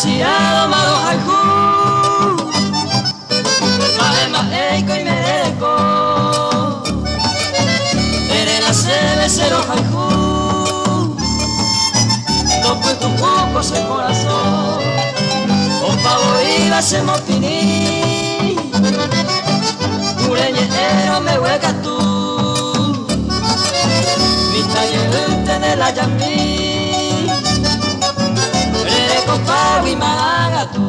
si amado algún madeco y medeco la sebe cero algún no puesto un poco el corazón con pavo y la semotiní pureñero me hueca tú mi taller en el ayamí y maga tú.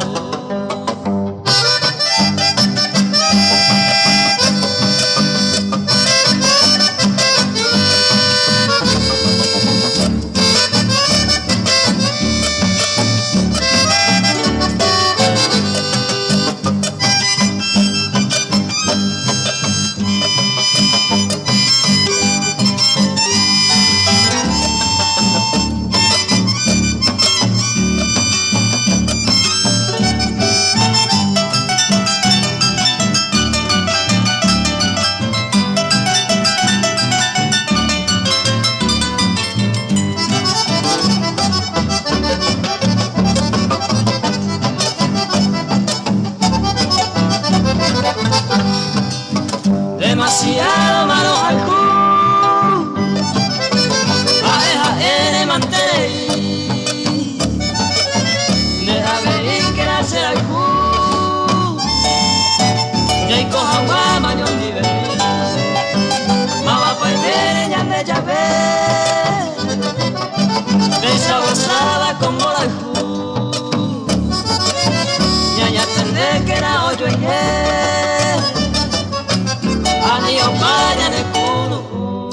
Demasiado malo alcohol, abeja en el mantelí, déjame ir que nacer alcohol, ya y coja agua mañón libre, mamá pues viene ya me llave, desabosada como la alcohol, ya ya tendré que la hoyo en él. Vaya de culo.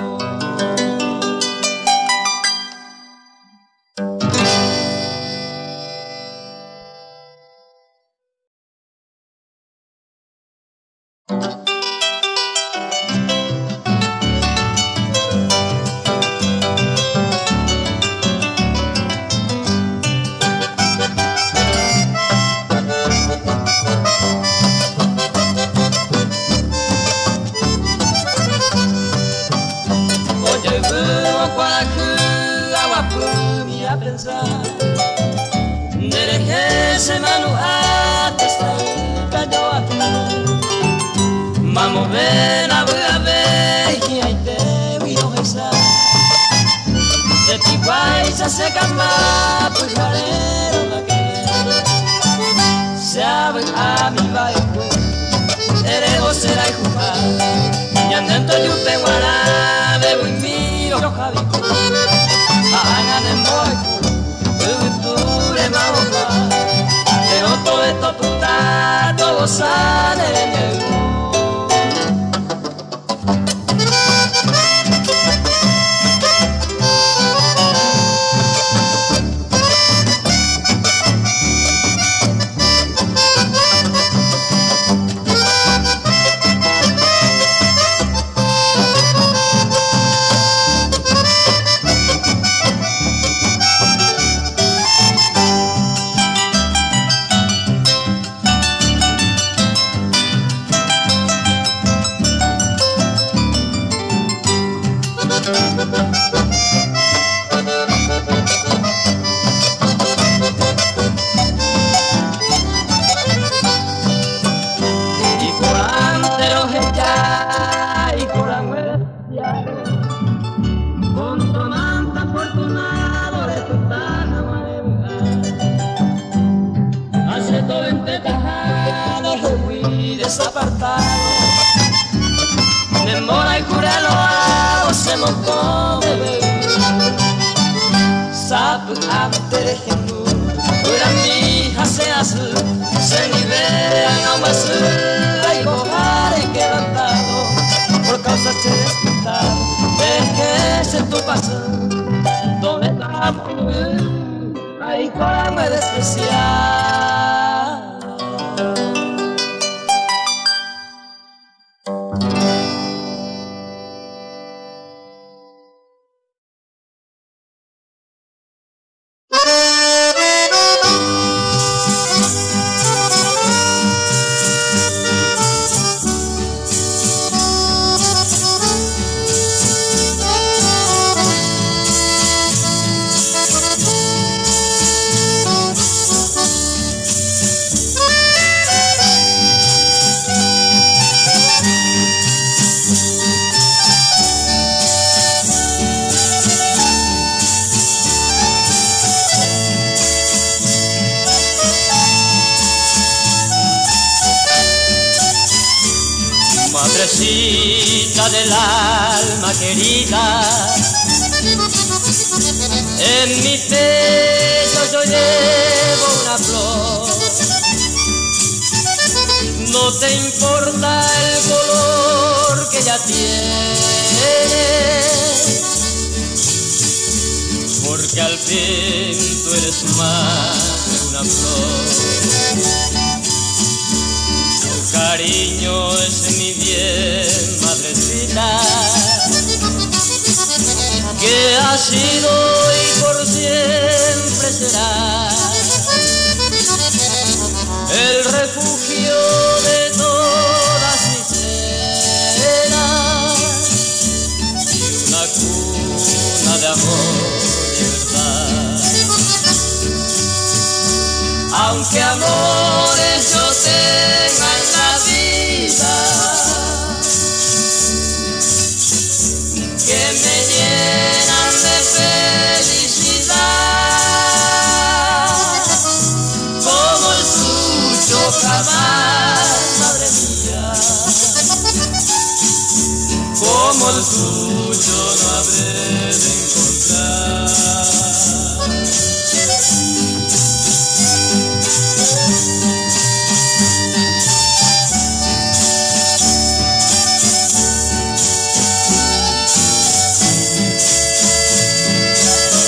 Vamos ver la buena vejiga y te voy a besar. De ti guay se seca más, pues jarero la que saben a mi baile, eres será y jugar. Y andando yo te guarda, bebo y miro los jabitos. Hagan el moico, tú le vas a jugar. Pero todo esto tú estás, todo sale de nuevo. Demora y cura lo hago, se montó de bebé. Sabe ante de Jesús, cura mi hija se hace, se libera no más. Hay cojar y quebrantado, por causa se despistado, dejese tu paso. Donde está por ahí cura me despreciar. lucecita del alma querida. En mi pecho yo llevo una flor. No te importa el color que ella tiene, porque al fin tú eres más que una flor. Tu cariño es mi bien, madrecita, que ha sido y por siempre será el refugio de todas mis penas y una cuna de amor y verdad. Aunque amores yo tenga en la vida que me llenan de felicidad, como el tuyo jamás, madre mía, como el tuyo no habré de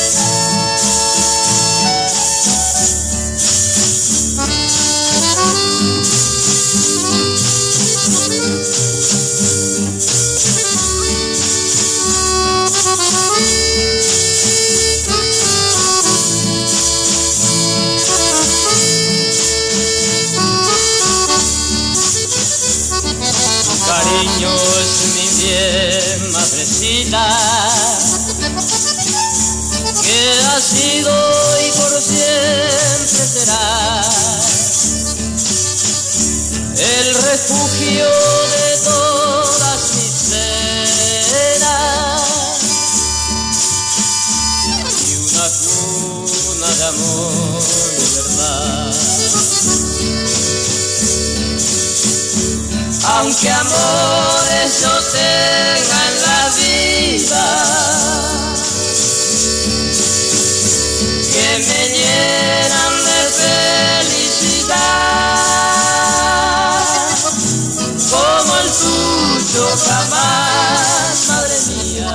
encontrar. Cariño es mi bien, madrecita, que ha sido y por siempre será el refugio de todas mis penas y una cuna de amor de verdad. Aunque amores yo tenga en la vida que me llenan de felicidad, como el tuyo jamás, madre mía,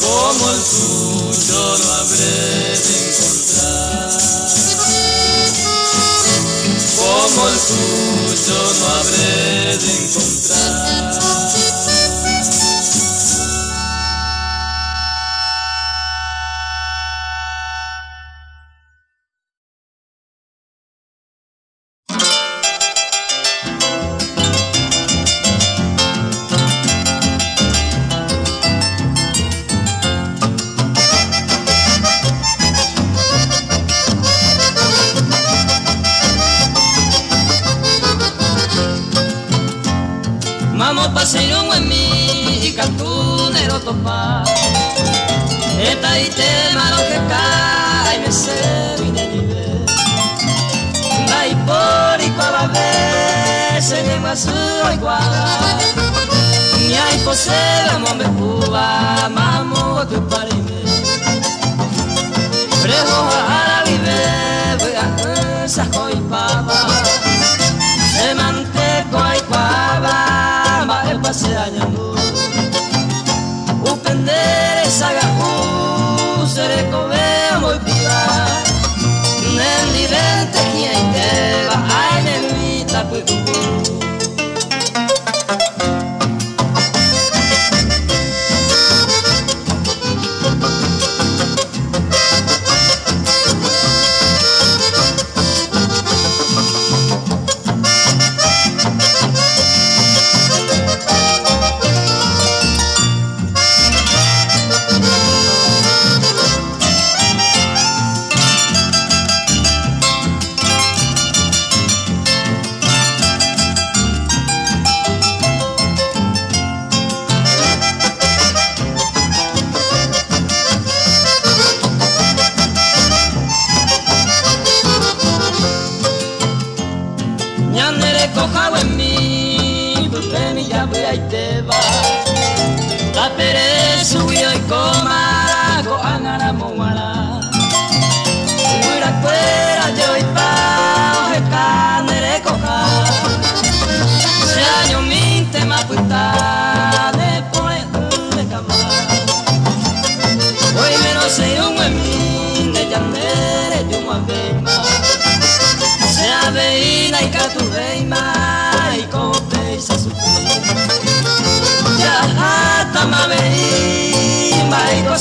como el tuyo no habré de encontrar. Como el tuyo no habré de encontrar.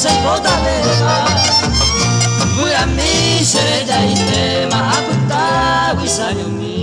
podadera, moja mi sreda i tema, a puta guisanumi.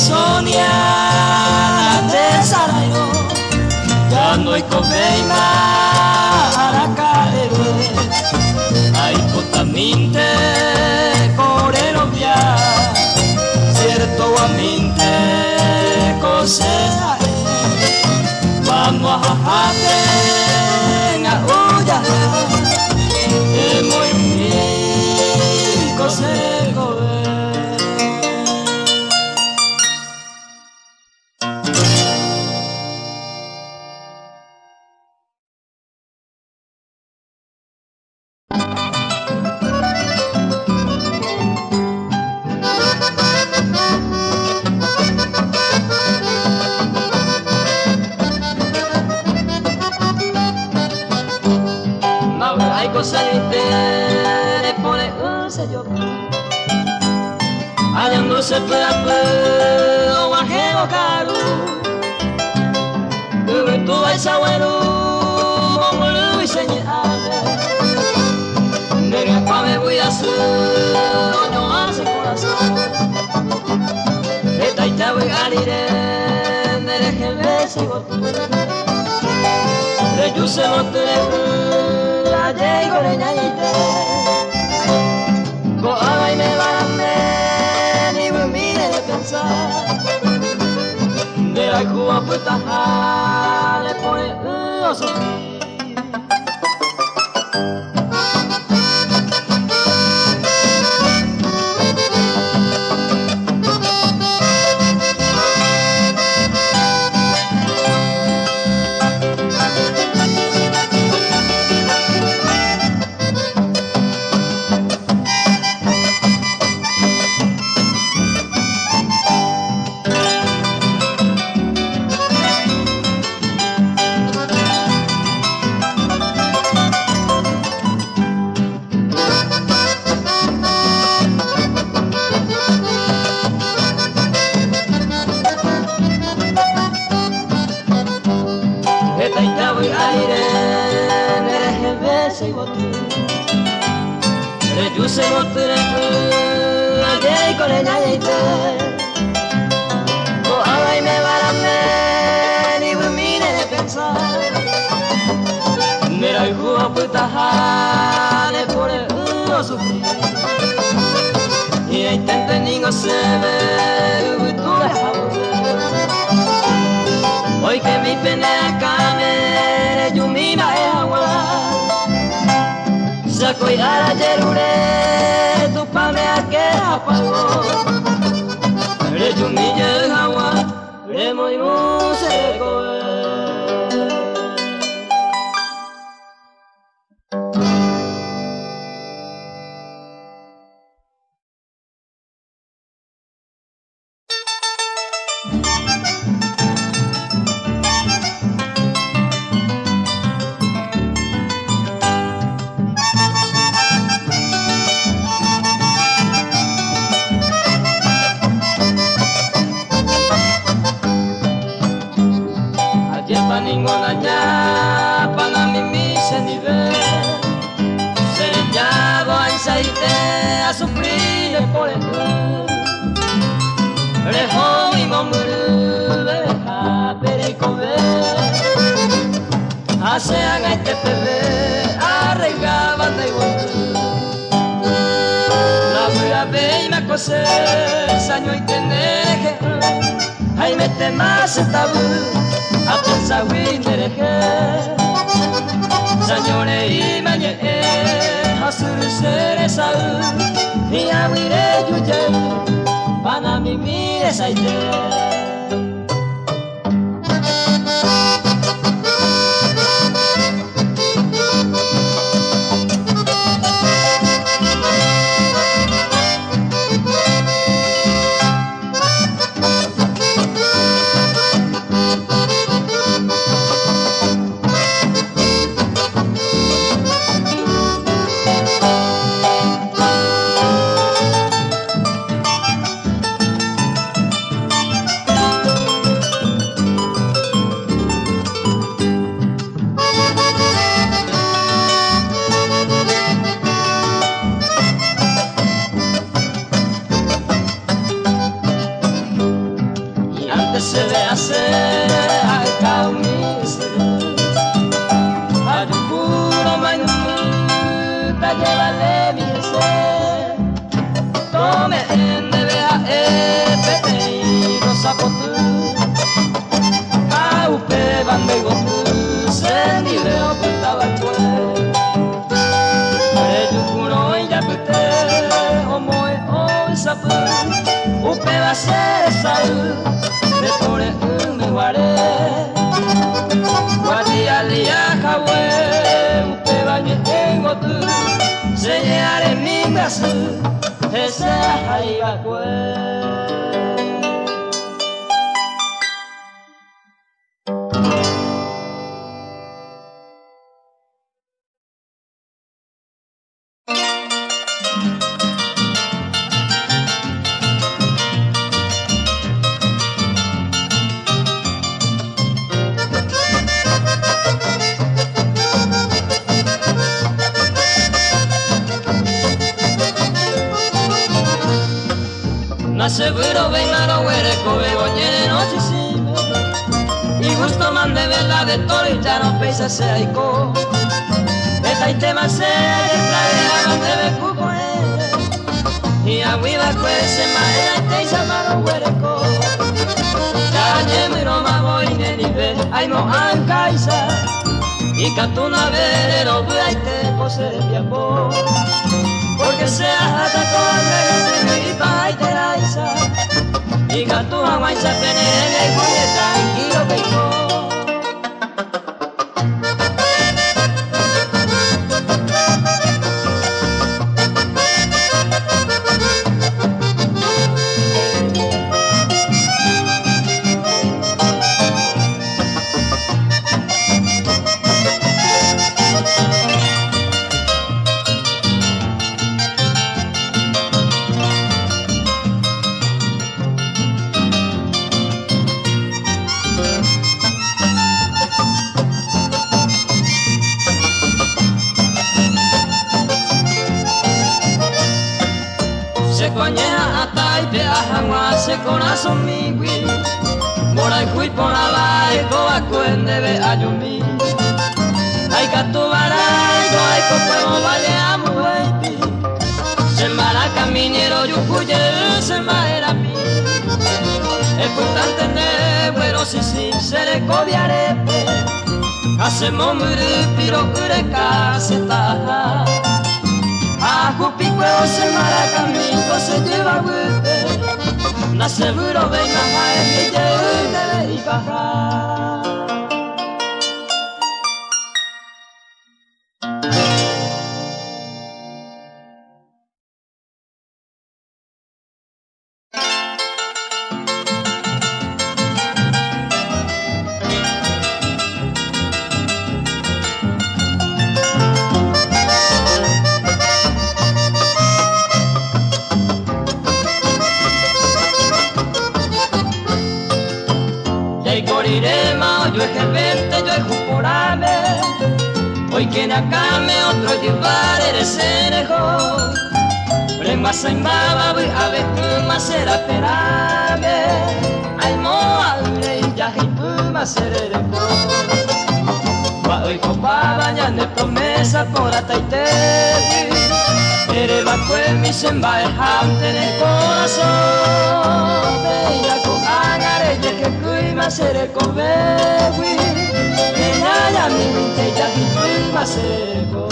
Sonia, te sarai. banda y Goku se tiró por tabaco. Pero yo ya pete, o muy hoy sapo, un pedazo de salud, de por el me guaré. Guatia lia jahue, un pebaño en Goku, señale mi brazo, esa jaibacué. Seguro venaro huereco, begoñere noche sí. Y gusto mande verla de toro y ya no pesa se aico. Esta y tema se trae a donde me cupo y a huiva cuece madera y te llamaro huereco. Calle mi roma voy de nivel, ay no ancaisa. Y canto una verero, voy y te pose de amor. Porque sea hasta con el rey, y te la isa. Y canto a guaysa, penere, y voy a tranquilo, peco. Corazón mi güey, por ahí fui por la laico, a cuende ve a yo mi. Hay gato baraico, hay copuevo, vale a muerte. Se maraca minero, yo cuye, se maera mi. Es importante tener, pero si sí, se le cobiaré. Hacemos muy piro, cure caseta. Ajo picueo, se maraca minero, se lleva huete. La seguro venga a mi y bajar. Semba el jante del corazón, bella coagare, ya que cuima seré con bebi, que nada mi mente ya que cuima seré con.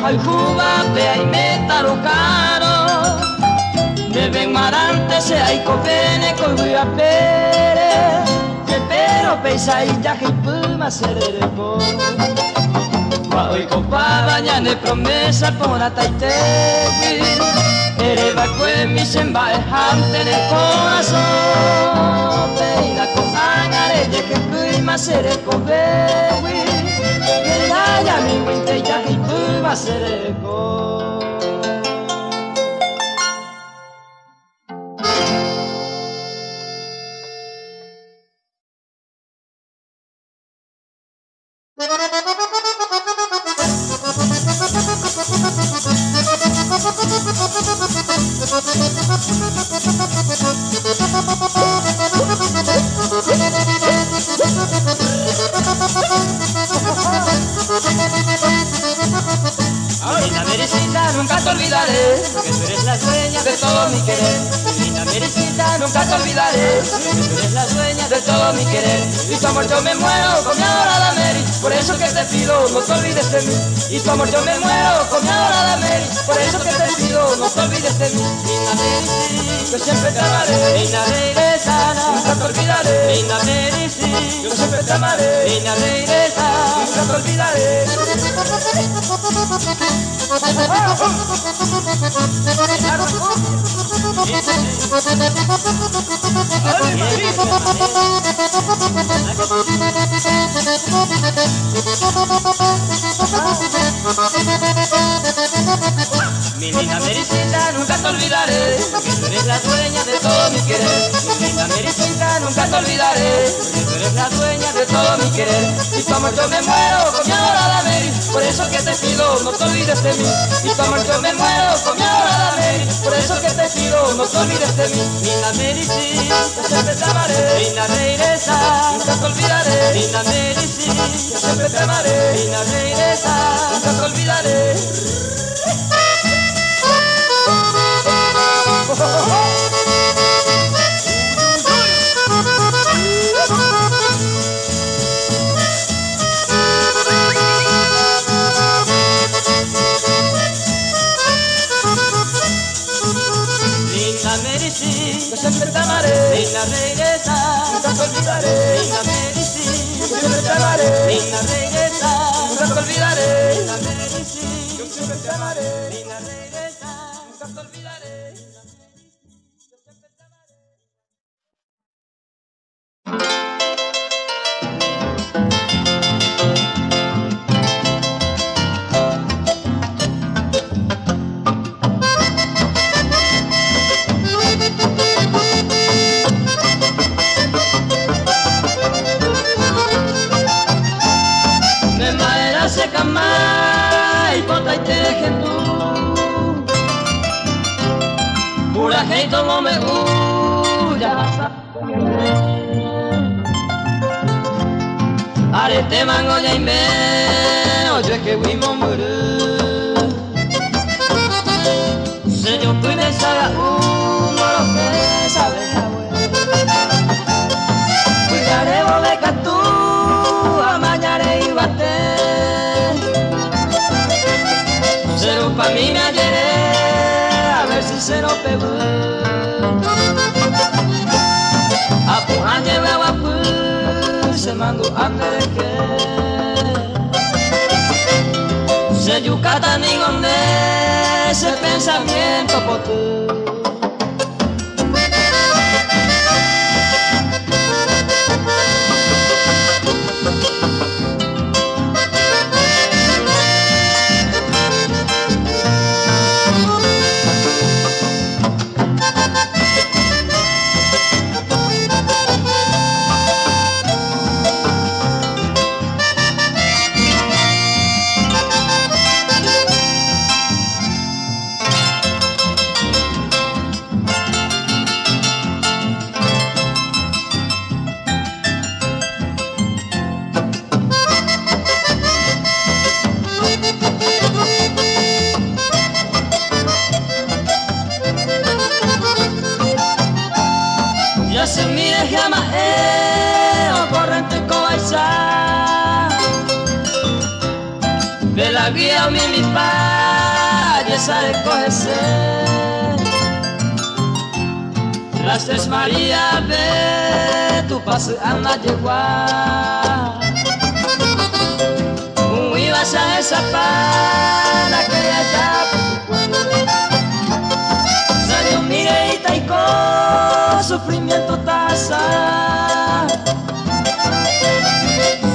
Hay juba, pe hay metalo caro. Deben marante, se hay copene, con guía pere. Que pero pesa y ya que puma se le por. Pa hoy copa, bañane promesa por ataitevi. Erebacue mi semba el jante del corazón. Peina con ángare, ya que puma se le cobewi.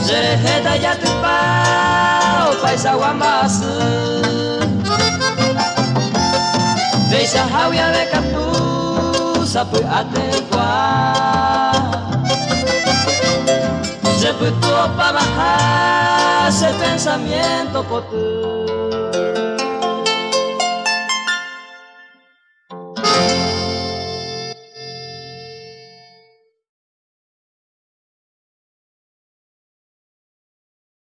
Serejeta ya te pasa. casa guambas. Veja hawia de catu, sapu atenqua. Se puto para bajar ese pensamiento poty.